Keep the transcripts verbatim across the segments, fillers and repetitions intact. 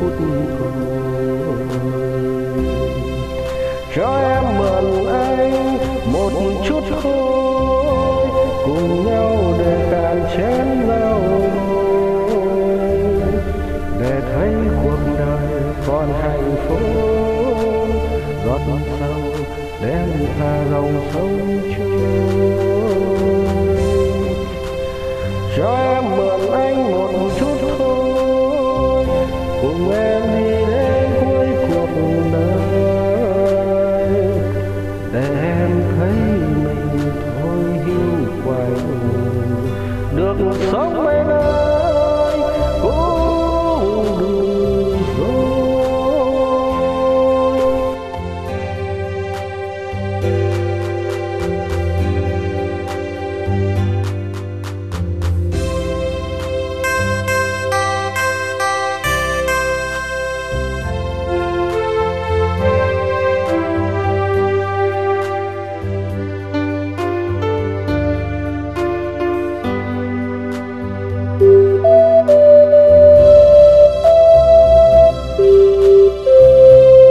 phút cho em mượn anh một chút thôi, cùng nhau để cạn chén nào đôi, để thấy cuộc đời còn hạnh phúc, giọt sâu đem ta dòng sông trôi. Cho em mượn anh một chút thôi, cùng em đi đến cuối cuộc đời, để em thấy mình thôi hiu quạnh, được sống bên ai cũng đủ rồi. Cho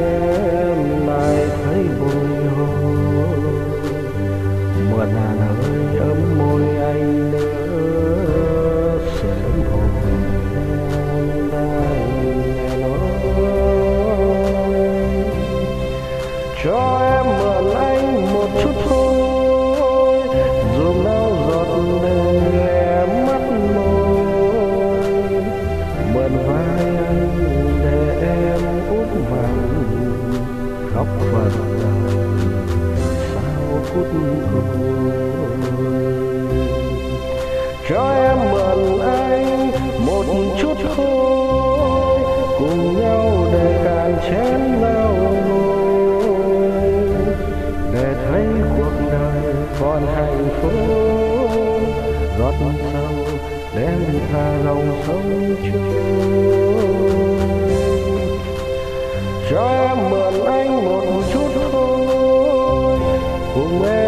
em lại thấy bồi hồi. Mượn anh ơi ấm môi anh nữa, sẽ ấm hồn em đang nghe nói. Cho em mượn anh một chút thôi, dù nào giọt đời em mắt môi. Mượn vai anh để em úp vàng khóc phần sao phút cuối. Cho em mượn anh một chút thôi, cùng nhau để cạn chén nào đôi, để thấy cuộc đời còn hạnh phúc, giọt sâu đem ta dòng sông trôi. Cho em mượn anh một chút thôi, cùng em